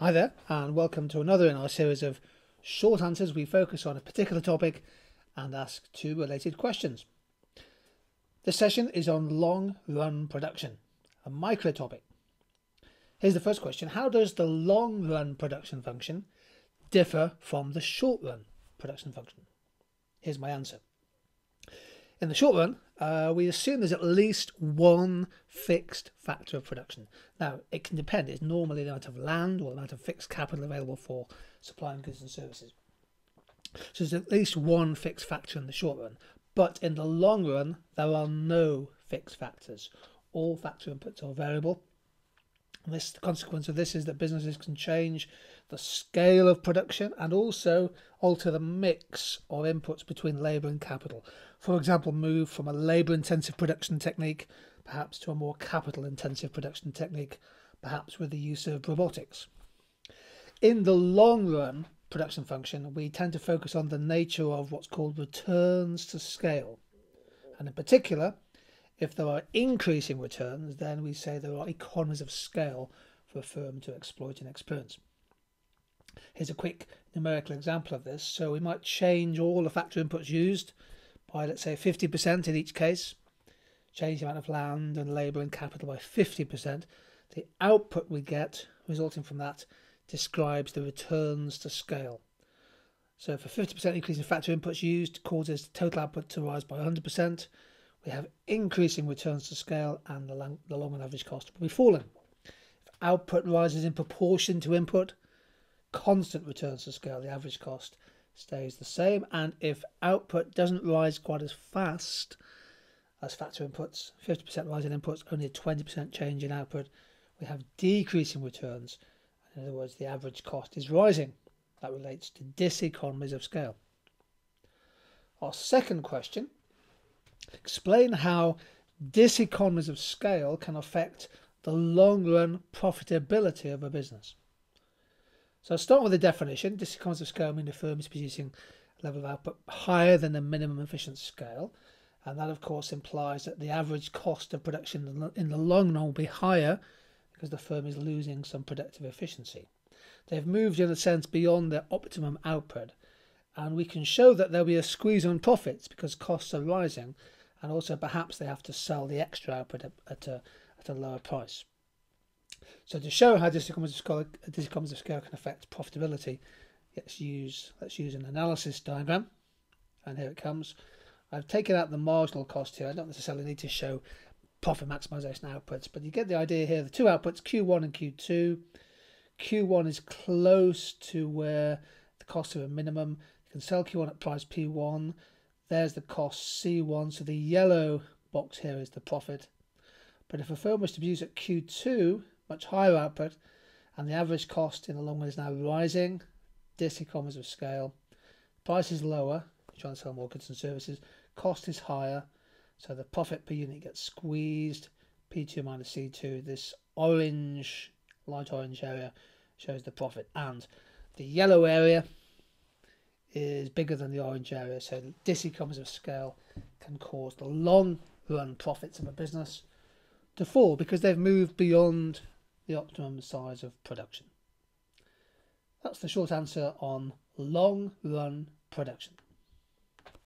Hi there, and welcome to another in our series of short answers. We focus on a particular topic and ask two related questions. This session is on long-run production, a microtopic. Here's the first question. How does the long-run production function differ from the short-run production function? Here's my answer. In the short run, we assume there's at least one fixed factor of production. Now, it can depend. It's normally the amount of land or the amount of fixed capital available for supplying goods and services. So there's at least one fixed factor in the short run. But in the long run, there are no fixed factors. All factor inputs are variable. The consequence of this is that businesses can change the scale of production and also alter the mix of inputs between labour and capital. For example, move from a labour-intensive production technique perhaps to a more capital-intensive production technique, perhaps with the use of robotics. In the long-run production function, we tend to focus on the nature of what's called returns to scale. And in particular, if there are increasing returns, then we say there are economies of scale for a firm to exploit and experience. Here's a quick numerical example of this. So we might change all the factor inputs used by, let's say, 50% in each case, change the amount of land and labour and capital by 50%. The output we get resulting from that describes the returns to scale. So if a 50% increase in factor inputs used causes the total output to rise by 100%, we have increasing returns to scale and the long run average cost will be falling. If output rises in proportion to input, constant returns to scale, the average cost stays the same. And if output doesn't rise quite as fast as factor inputs, 50% rise in inputs, only a 20% change in output, we have decreasing returns. In other words, the average cost is rising. That relates to diseconomies of scale. Our second question: explain how diseconomies of scale can affect the long-run profitability of a business. So I'll start with the definition. Diseconomies of scale mean a firm is producing a level of output higher than the minimum efficient scale. And that, of course, implies that the average cost of production in the long run will be higher because the firm is losing some productive efficiency. They've moved, in a sense, beyond their optimum output. And we can show that there'll be a squeeze on profits because costs are rising, and also perhaps they have to sell the extra output at a lower price. So to show how diseconomies of scale can affect profitability, let's use an analysis diagram. And here it comes. I've taken out the marginal cost here. I don't necessarily need to show profit maximization outputs, but you get the idea here. The two outputs, Q1 and Q2. Q1 is close to where the costs are a minimum. Can sell Q1 at price P1. There's the cost C1, so the yellow box here is the profit. But if a firm was to produce at Q2, much higher output, and the average cost in the long run is now rising, diseconomies of scale, price is lower, trying to sell more goods and services, cost is higher, so the profit per unit gets squeezed, P2 minus C2, this orange, light orange area shows the profit, and the yellow area is bigger than the orange area, so diseconomies of scale can cause the long-run profits of a business to fall because they've moved beyond the optimum size of production. That's the short answer on long-run production.